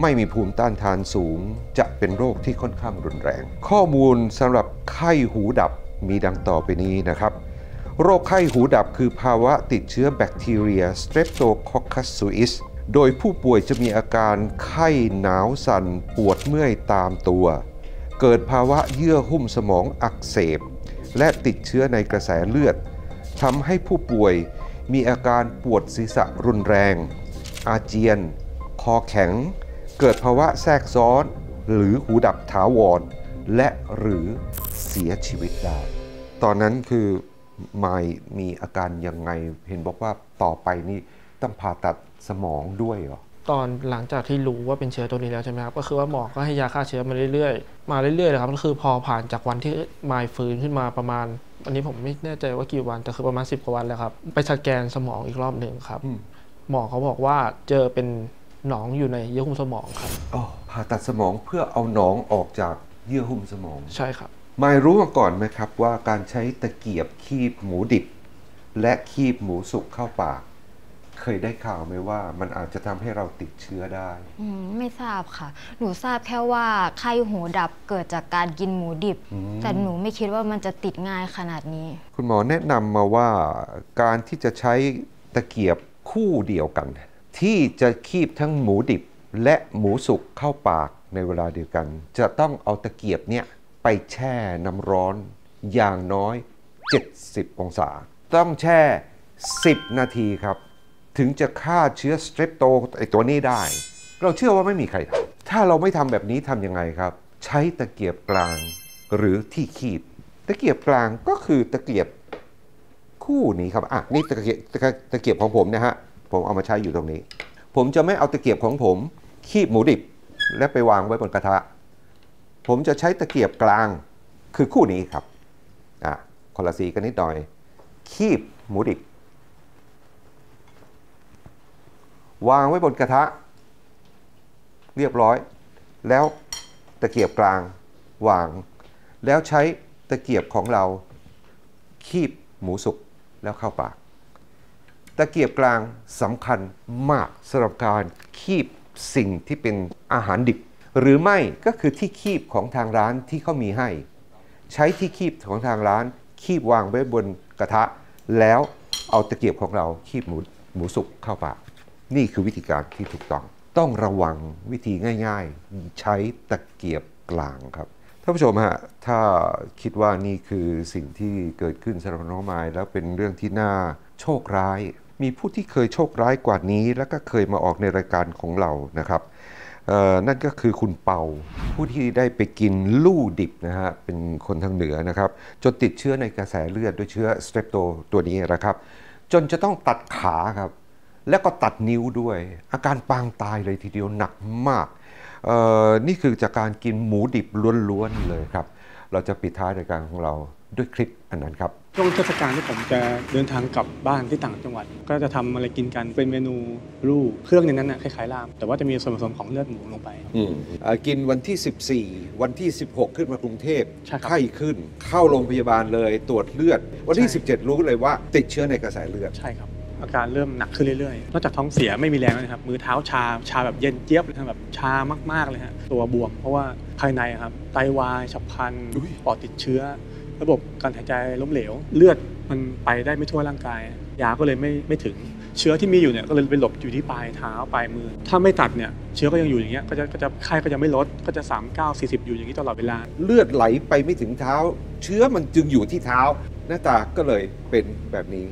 ไม่มีภูมิต้านทานสูงจะเป็นโรคที่ค่อนข้างรุนแรงข้อมูลสำหรับไข้หูดับมีดังต่อไปนี้นะครับโรคไข้หูดับคือภาวะติดเชื้อแบคทีเรีย Streptococcus suis โดยผู้ป่วยจะมีอาการไข้หนาวสั่นปวดเมื่อยตามตัวเกิดภาวะเยื่อหุ้มสมองอักเสบและติดเชื้อในกระแสเลือดทำให้ผู้ป่วยมีอาการปวดศีรษะรุนแรงอาเจียนคอแข็งเกิดภาวะแทรกซ้อนหรือหูดับถาวรและหรือเสียชีวิตได้ตอนนั้นคือไมค์มีอาการยังไงเห็นบอกว่าต่อไปนี่ต้องผ่าตัดสมองด้วยเหรอ ตอนหลังจากที่รู้ว่าเป็นเชื้อตัวนี้แล้วใช่ไหมครับก็คือว่าหมอก็ให้ยาฆ่าเชื้อมาเรื่อยๆเลยครับก็คือพอผ่านจากวันที่มายฟื้นขึ้นมาประมาณอันนี้ผมไม่แน่ใจว่ากี่วันแต่คือประมาณ10 กว่าวันแล้วครับไปสแกนสมองอีกรอบหนึ่งครับหมอเขาบอกว่าเจอเป็นหนองอยู่ในเยื่อหุ้มสมองครับอ๋อผ่าตัดสมองเพื่อเอาหนองออกจากเยื่อหุ้มสมองใช่ครับมายรู้มาก่อนไหมครับว่าการใช้ตะเกียบคีบหมูดิบและคีบหมูสุกเข้าปากเคยได้ข่าวไหมว่ามันอาจจะทำให้เราติดเชื้อได้ไม่ทราบค่ะหนูทราบแค่ว่าไข้หูดับเกิดจากการกินหมูดิบแต่หนูไม่คิดว่ามันจะติดง่ายขนาดนี้คุณหมอแนะนำมาว่าการที่จะใช้ตะเกียบคู่เดียวกันที่จะคีบทั้งหมูดิบและหมูสุกเข้าปากในเวลาเดียวกันจะต้องเอาตะเกียบเนี่ยไปแช่น้ำร้อนอย่างน้อย70องศาต้องแช่10นาทีครับถึงจะฆ่าเชื้อสเตรปโตไอตัวนี้ได้เราเชื่อว่าไม่มีใครทำถ้าเราไม่ทำแบบนี้ทำยังไงครับใช้ตะเกียบกลางหรือที่คีบตะเกียบกลางก็คือตะเกียบคู่นี้ครับอ่ะนี่ตะเกียบของผมนะฮะผมเอามาใช้อยู่ตรงนี้ผมจะไม่เอาตะเกียบของผมคีบหมูดิบและไปวางไว้บนกระทะผมจะใช้ตะเกียบกลางคือคู่นี้ครับคนละสีกันนิดหน่อยคีบหมูดิบวางไว้บนกระทะเรียบร้อยแล้วตะเกียบกลางวางแล้วใช้ตะเกียบของเราคีบหมูสุกแล้วเข้าปากตะเกียบกลางสำคัญมากสำหรับการคีบสิ่งที่เป็นอาหารดิบหรือไม่ก็คือที่คีบของทางร้านที่เขามีให้ใช้ที่คีบของทางร้านคีบวางไว้บนกระทะแล้วเอาตะเกียบของเราคีบหมูสุกเข้าปากนี่คือวิธีการที่ถูกต้องต้องระวังวิธีง่ายๆใช้ตะเกียบกลางครับท่านผู้ชมฮะถ้าคิดว่านี่คือสิ่งที่เกิดขึ้นสำหรับน้องมายแล้วเป็นเรื่องที่น่าโชคร้ายมีผู้ที่เคยโชคร้ายกว่านี้แล้วก็เคยมาออกในรายการของเรานะครับนั่นก็คือคุณเปาผู้ที่ได้ไปกินลู่ดิบนะฮะเป็นคนทางเหนือนะครับจนติดเชื้อในกระแสเลือดด้วยเชื้อสเตรปโตตัวนี้นะครับจนจะต้องตัดขาครับแล้วก็ตัดนิ้วด้วยอาการปางตายเลยทีเดียวหนักมากนี่คือจากการกินหมูดิบล้วนๆเลยครับเราจะปิดท้ายรายการของเราด้วยคลิปอันนั้นครับช่วงเทศกาลที่ผมจะเดินทางกลับบ้านที่ต่างจังหวัดก็จะทำอะไรกินกันเป็นเมนูลู่เครื่องในนั้นนะคล้ายๆลาบแต่ว่าจะมีส่วนผสมของเลือดหมูลงไปกินวันที่14วันที่16ขึ้นมากรุงเทพไข้ขึ้นเข้าโรงพยาบาลเลยตรวจเลือดวันที่17รู้เลยว่าติดเชื้อในกระแสเลือดใช่ครับอาการเริ่มหนักขึ้นเรื่อยๆนอกจากท้องเสียไม่มีแรงแล้วนะครับมือเท้าชาแบบเย็นเจี๊ยบเลยครับแบบชามากๆเลยฮะตัวบวมเพราะว่าภายในครับไตวายฉับพลันปอดติดเชื้อระบบการหายใจล้มเหลวเลือดมันไปได้ไม่ทั่วร่างกายยาก็เลยไม่ถึงเชื้อที่มีอยู่เนี่ยก็เลยไปหลบอยู่ที่ปลายเท้าปลายมือถ้าไม่ตัดเนี่ยเชื้อก็ยังอยู่อย่างเงี้ยก็จะไข้ก็ยังไม่ลดก็จะ39-40อยู่อย่างนี้ตลอดเวลาเลือดไหลไปไม่ถึงเท้าเชื้อมันจึงอยู่ที่เท้าหน้าตาก็เลยเป็นแบบนี้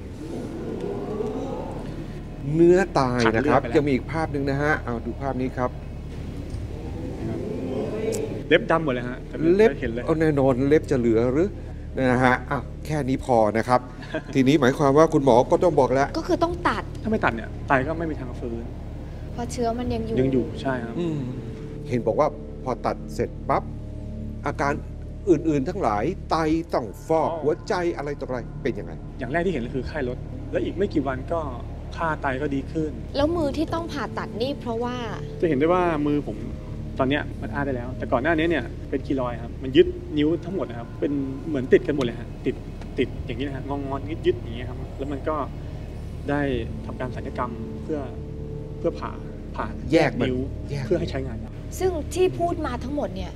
เนื้อตายนะครับจะมีอีกภาพหนึ่งนะฮะเอาดูภาพนี้ครับเล็บดำหมดเลยฮะเล็บเห็นเลยเอาแน่นอนเล็บจะเหลือหรือนะฮะอ้าวแค่นี้พอนะครับทีนี้หมายความว่าคุณหมอก็ต้องบอกแล้วก็คือต้องตัดถ้าไม่ตัดเนี่ยไตก็ไม่มีทางฟื้นเพราะเชื้อมันยังอยู่ใช่ครับเห็นบอกว่าพอตัดเสร็จปั๊บอาการอื่นๆทั้งหลายไตต้องฟอกหัวใจอะไรต่ออะไรเป็นยังไงอย่างแรกที่เห็นคือไข้ลดแล้วอีกไม่กี่วันก็ค่าไตก็ดีขึ้นแล้วมือที่ต้องผ่าตัดนี่เพราะว่าจะเห็นได้ว่ามือผมตอนนี้มันอ้าได้แล้วแต่ก่อนหน้านี้เนี่ยเป็นคีลอยครับมันยึดนิ้วทั้งหมดนะครับเป็นเหมือนติดกันหมดเลยฮะติดอย่างนี้นะฮะงอนๆยึดอย่างนี้ครับแล้วมันก็ได้ทำการศัลยกรรมเพื่อผ่าแยกนิ้วเพื่อให้ใช้งานซึ่งที่พูดมาทั้งหมดเนี่ย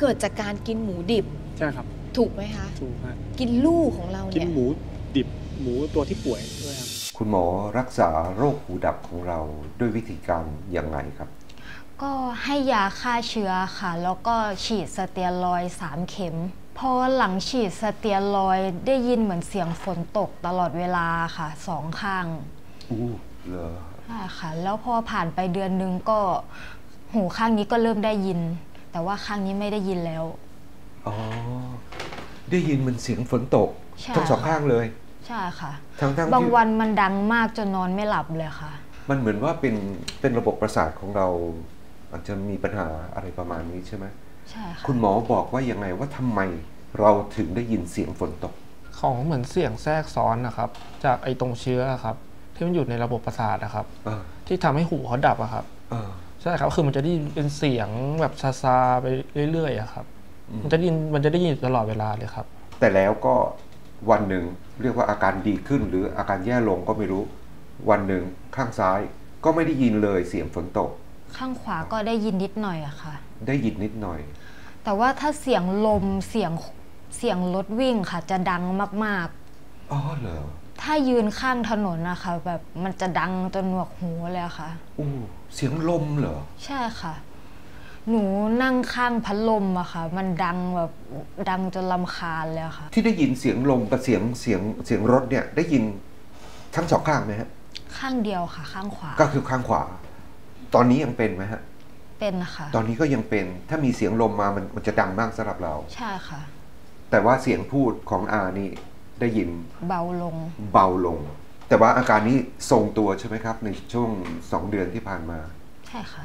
เกิดจากการกินหมูดิบใช่ครับถูกไหมคะถูกฮะกินลู่ของเราเนี่ยกินหมูดิบหมูตัวที่ป่วยด้วยครับคุณหมอรักษาโรคหูดับของเราด้วยวิธีการยังไงครับก็ให้ยาฆ่าเชื้อค่ะแล้วก็ฉีดสเตียรอยด์3 เข็มพอหลังฉีดสเตียรอยด์ได้ยินเหมือนเสียงฝนตกตลอดเวลาค่ะ2 ข้างเหรอใช่ค่ะแล้วพอผ่านไปเดือนนึงก็หูข้างนี้ก็เริ่มได้ยินแต่ว่าข้างนี้ไม่ได้ยินแล้วอ๋อได้ยินเหมือนเสียงฝนตกทั้ง2 ข้างเลยใช่ค่ะบางวันมันดังมากจนนอนไม่หลับเลยค่ะ มันเหมือนว่าเป็นระบบประสาทของเราอาจจะมีปัญหาอะไรประมาณนี้ใช่ไหมใช่ค่ะคุณหมอบอกว่ายังไงว่าทำไมเราถึงได้ยินเสียงฝนตกของเหมือนเสียงแทรกซ้อนนะครับจากไอ้ตรงเชื้อครับที่มันอยู่ในระบบประสาทนะครับที่ทำให้หูเขาดับอะครับใช่ครับคือมันจะได้ยินเป็นเสียงแบบซาๆไปเรื่อยๆอะครับมันจะได้ยินตลอดเวลาเลยครับแต่แล้วก็วันหนึ่งเรียกว่าอาการดีขึ้นหรืออาการแย่ลงก็ไม่รู้วันหนึ่งข้างซ้ายก็ไม่ได้ยินเลยเสียงฝนตกข้างขวาก็ได้ยินนิดหน่อยอะค่ะได้ยินนิดหน่อยแต่ว่าถ้าเสียงลมเสียงรถวิ่งค่ะจะดังมากๆอ๋อเหรอถ้ายืนข้างถนนนะคะแบบมันจะดังจนหนวกหูเลยค่ะอู้เสียงลมเหรอใช่ค่ะหนูนั่งข้างพัดลมอะค่ะมันดังแบบดังจนรำคาญเลยค่ะที่ได้ยินเสียงลมกับเสียงรถเนี่ยได้ยินทั้งสองข้างไหมฮะข้างเดียวค่ะข้างขวาก็คือข้างขวาตอนนี้ยังเป็นไหมฮะเป็นค่ะตอนนี้ก็ยังเป็นถ้ามีเสียงลมมามันจะดังมากสำหรับเราใช่ค่ะแต่ว่าเสียงพูดของอานี่ได้ยินเบาลงแต่ว่าอาการนี้ทรงตัวใช่ไหมครับในช่วง2เดือนที่ผ่านมาใช่ค่ะ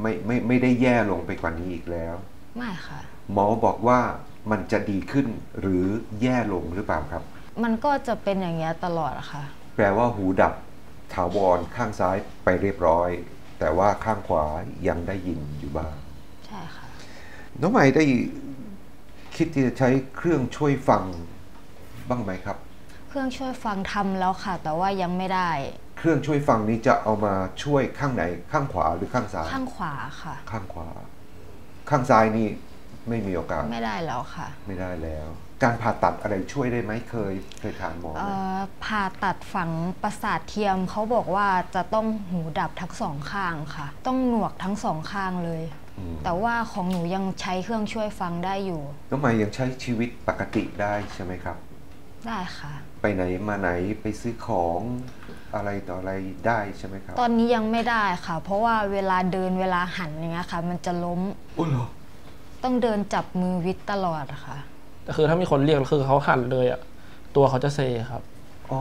ไม่ได้แย่ลงไปกว่านี้อีกแล้วไม่ค่ะหมอบอกว่ามันจะดีขึ้นหรือแย่ลงหรือเปล่าครับมันก็จะเป็นอย่างนี้ตลอดค่ะแปลว่าหูดับถาวรข้างซ้ายไปเรียบร้อยแต่ว่าข้างขวายังได้ยินอยู่บ้างใช่ค่ะน้องใหม่ได้คิดที่จะใช้เครื่องช่วยฟังบ้างไหมครับเครื่องช่วยฟังทำแล้วค่ะแต่ว่ายังไม่ได้เครื่องช่วยฟังนี้จะเอามาช่วยข้างไหนข้างขวาหรือข้างซ้ายข้างขวาค่ะข้างขวาข้างซ้ายนี่ไม่มีโอกาสไม่ได้แล้วค่ะไม่ได้แล้วการผ่าตัดอะไรช่วยได้ไหมเคยถามหมอผ่าตัดฝังประสาทเทียมเขาบอกว่าจะต้องหูดับทั้งสองข้างค่ะต้องหนวกทั้งสองข้างเลยแต่ว่าของหนูยังใช้เครื่องช่วยฟังได้อยู่น้องใหม่ยังใช้ชีวิตปกติได้ใช่ไหมครับได้ค่ะไปไหนมาไหนไปซื้อของอะไรต่ออะไรได้ใช่ไหมครับตอนนี้ยังไม่ได้ค่ะเพราะว่าเวลาเดินเวลาหันอย่างเงี้ยค่ะมันจะล้มอุ้ยเหรอต้องเดินจับมือวิทย์ตลอดค่ะแต่คือถ้ามีคนเรียกคือเขาหันเลยอ่ะตัวเขาจะเซครับอ๋อ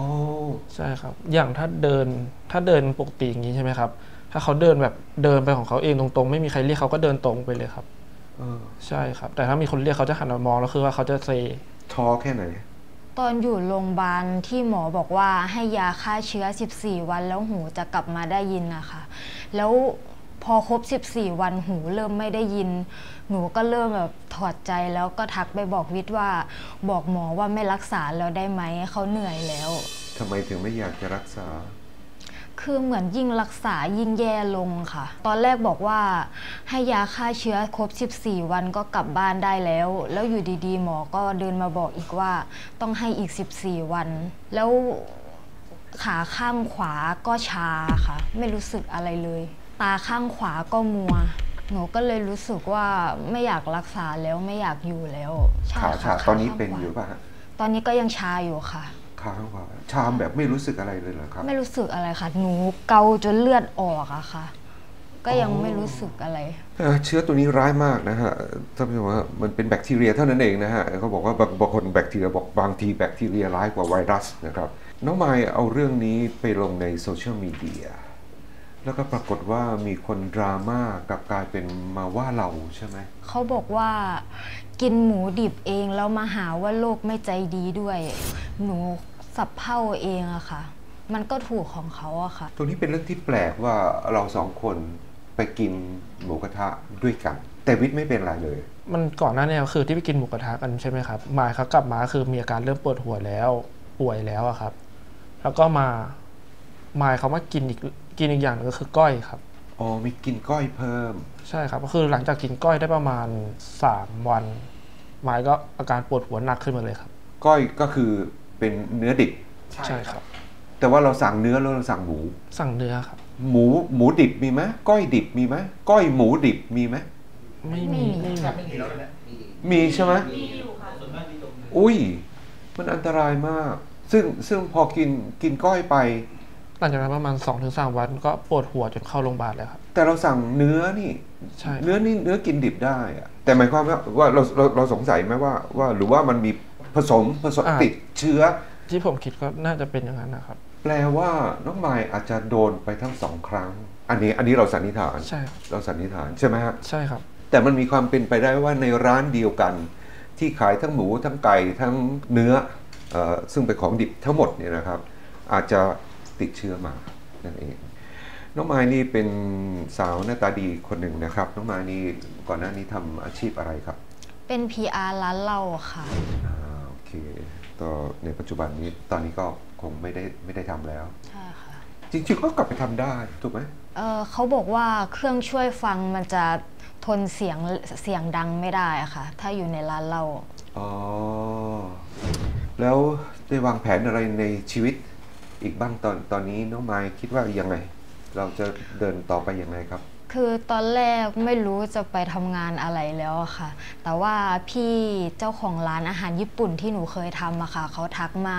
ใช่ครับอย่างถ้าเดินปกติอย่างนี้ใช่ไหมครับถ้าเขาเดินแบบเดินไปของเขาเองตรงๆไม่มีใครเรียกเขาก็เดินตรงไปเลยครับใช่ครับแต่ถ้ามีคนเรียกเขาจะหันมามองแล้วคือว่าเขาจะเซท้อแค่ไหนตอนอยู่โรงพยาบาลที่หมอบอกว่าให้ยาฆ่าเชื้อ14วันแล้วหูจะกลับมาได้ยินนะคะแล้วพอครบ14วันหูเริ่มไม่ได้ยินหนูก็เริ่มแบบถอดใจแล้วก็ทักไปบอกวิทย์ว่าบอกหมอว่าไม่รักษาแล้วได้ไหมเขาเหนื่อยแล้วทำไมถึงไม่อยากจะรักษาคือเหมือนยิ่งรักษายิ่งแย่ลงค่ะตอนแรกบอกว่าให้ยาฆ่าเชื้อครบ14วันก็กลับบ้านได้แล้วแล้วอยู่ดีๆหมอก็เดินมาบอกอีกว่าต้องให้อีก14วันแล้วขาข้างขวาก็ชาค่ะไม่รู้สึกอะไรเลยตาข้างขวาก็มัวหนูก็เลยรู้สึกว่าไม่อยากรักษาแล้วไม่อยากอยู่แล้วขาตอนนี้เป็นอยู่ป่ะตอนนี้ก็ยังชาอยู่ค่ะขาข้างขวาชาแบบไม่รู้สึกอะไรเลยเหรอครับไม่รู้สึกอะไรค่ะหนูเกาจนเลือดออกอะค่ะก็ยังไม่รู้สึกอะไรเชื้อตัวนี้ร้ายมากนะฮะท่านผู้ชมว่ามันเป็นแบคทีเรียเท่านั้นเองนะฮะเขาบอกว่าบางคนแบคทีเรียบอกบางทีแบคทีเรียร้ายกว่าไวรัสนะครับน้องมายเอาเรื่องนี้ไปลงในโซเชียลมีเดียแล้วก็ปรากฏว่ามีคนดราม่ากับกลายเป็นมาว่าเราใช่ไหมเขาบอกว่ากินหมูดิบเองแล้วมาหาว่าโลกไม่ใจดีด้วยหนูสับเผ่าเองอะค่ะมันก็ถูกของเขาอะค่ะตรงนี้เป็นเรื่องที่แปลกว่าเราสองคนไปกินหมูกระทะด้วยกันแต่วิทย์ไม่เป็นไรเลยมันก่อนหน้านี้คือที่ไปกินหมูกระทะกันใช่ไหมครับมาเขากลับมาคือมีอาการเริ่มปวดหัวแล้วป่วยแล้วอะครับแล้วก็มาเขามากินอีกอย่างนึงก็คือก้อยครับอ๋อมีกินก้อยเพิ่มใช่ครับก็คือหลังจากกินก้อยได้ประมาณ3วันมายก็อาการปวดหัวหนักขึ้นมาเลยครับก้อยก็คือเป็นเนื้อดิบใช่ครับแต่ว่าเราสั่งเนื้อแล้วเราสั่งหมูสั่งเนื้อครับหมูดิบมีไหมก้อยดิบมีไหมก้อยหมูดิบมีไหมไม่มีครับมีใช่ไหมมีอยู่ค่ะอุ้ยมันอันตรายมากซึ่งพอกินก้อยไปหลังจากนั้นประมาณ 2-3 วันก็ปวดหัวจนเข้าโรงพยาบาลเลยครับแต่เราสั่งเนื้อนี่ใช่เนื้อกินดิบได้อะแต่หมายความว่าเราสงสัยไหมว่าหรือว่ามันมีผสมติดเชื้อที่ผมคิดก็น่าจะเป็นอย่างนั้นนะครับ แปลว่าน้องมายอาจจะโดนไปทั้งสองครั้งอันนี้เราสันนิษฐานใช่เราสันนิษฐานใช่ไหมฮะใช่ครับแต่มันมีความเป็นไปได้ว่าในร้านเดียวกันที่ขายทั้งหมูทั้งไก่ทั้งเนื้อซึ่งเป็นของดิบทั้งหมดเนี่ยนะครับอาจจะติดเชื้อมานั่นเองน้องมายนี่เป็นสาวหน้าตาดีคนหนึ่งนะครับน้องมายนี่ก่อนหน้านี้ทำอาชีพอะไรครับเป็น PR ร้านเราค่ะโอเคต่อในปัจจุบันนี้ตอนนี้ก็คงไม่ได้ทำแล้วใช่ค่ะจริงๆก็กลับไปทำได้ถูกไหมเขาบอกว่าเครื่องช่วยฟังมันจะทนเสียงดังไม่ได้ค่ะถ้าอยู่ในร้านเราอ๋อแล้วได้วางแผนอะไรในชีวิตอีกบ้างตอนนี้น้องมายคิดว่ายังไงเราจะเดินต่อไปยังไงครับคือตอนแรกไม่รู้จะไปทำงานอะไรแล้วค่ะแต่ว่าพี่เจ้าของร้านอาหารญี่ปุ่นที่หนูเคยทำอะค่ะเขาทักมา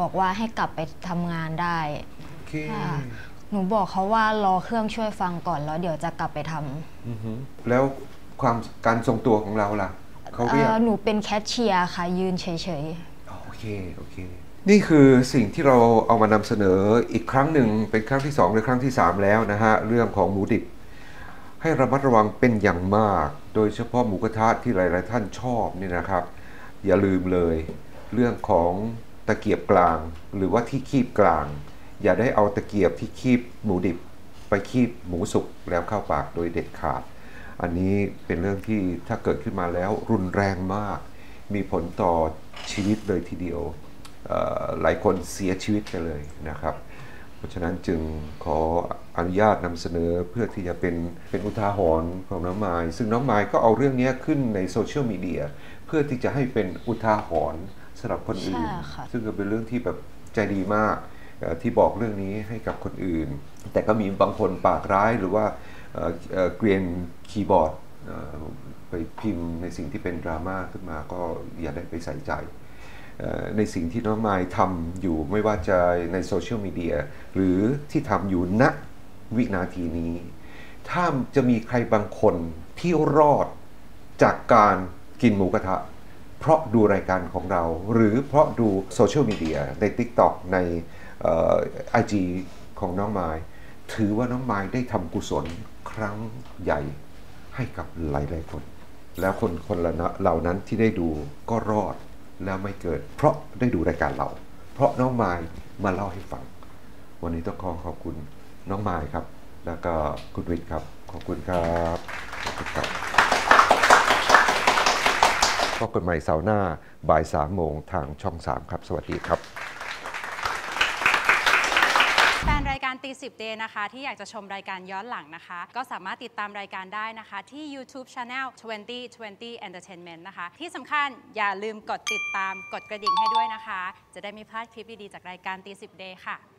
บอกว่าให้กลับไปทำงานได้หนูบอกเขาว่ารอเครื่องช่วยฟังก่อนแล้วเดี๋ยวจะกลับไปทำแล้วความการทรงตัวของเราล่ะเขาเรียกหนูเป็นแคชเชียร์ค่ะยืนเฉยๆโอเคนี่คือสิ่งที่เราเอามานำเสนออีกครั้งหนึ่งเป็นครั้งที่2หรือครั้งที่3แล้วนะฮะเรื่องของหมูดิบให้ระมัดระวังเป็นอย่างมากโดยเฉพาะหมูกระทะที่หลายๆท่านชอบนี่นะครับอย่าลืมเลยเรื่องของตะเกียบกลางหรือว่าที่คีบกลางอย่าได้เอาตะเกียบที่คีบหมูดิบไปคีบหมูสุกแล้วเข้าปากโดยเด็ดขาดอันนี้เป็นเรื่องที่ถ้าเกิดขึ้นมาแล้วรุนแรงมากมีผลต่อชีวิตเลยทีเดียวหลายคนเสียชีวิตไปเลยนะครับเพราะฉะนั้นจึงขออนุญาตนำเสนอเพื่อที่จะเป็นอุทาหรณ์ของน้องมายซึ่งน้องมายก็เอาเรื่องนี้ขึ้นในโซเชียลมีเดียเพื่อที่จะให้เป็นอุทาหรณ์สำหรับคนอื่นซึ่งก็เป็นเรื่องที่แบบใจดีมากที่บอกเรื่องนี้ให้กับคนอื่นแต่ก็มีบางคนปากร้ายหรือว่าเกรียนคีย์บอร์ดไปพิมพ์ในสิ่งที่เป็นดราม่าขึ้นมาก็อย่าได้ไปใส่ใจในสิ่งที่น้องมายทำอยู่ไม่ว่าจะในโซเชียลมีเดียหรือที่ทำอยู่ณวินาทีนี้ถ้าจะมีใครบางคนที่รอดจากการกินหมูกระทะเพราะดูรายการของเราหรือเพราะดูโซเชียลมีเดียใน TikTok ในIG ของน้องมายถือว่าน้องมายได้ทำกุศลครั้งใหญ่ให้กับหลายๆคนแล้วคนเหล่านั้นที่ได้ดูก็รอดแล้วไม่เกิดเพราะได้ดูรายการเราเพราะน้องมายมาเล่าให้ฟังวันนี้ต้องขอบคุณน้องมายครับแล้วก็คุณวิทย์ครับขอบคุณครับขอบคุณครับพบกันใหม่เสาร์หน้าบ่าย3 โมงทางช่อง3ครับสวัสดีครับแฟนรายการตีสิบเดย์นะคะที่อยากจะชมรายการย้อนหลังนะคะก็สามารถติดตามรายการได้นะคะที่ YouTube Channel 2020 Entertainment นะคะที่สำคัญอย่าลืมกดติดตามกดกระดิ่งให้ด้วยนะคะจะได้ไม่พลาดคลิปดีๆจากรายการตีสิบเดย์ค่ะ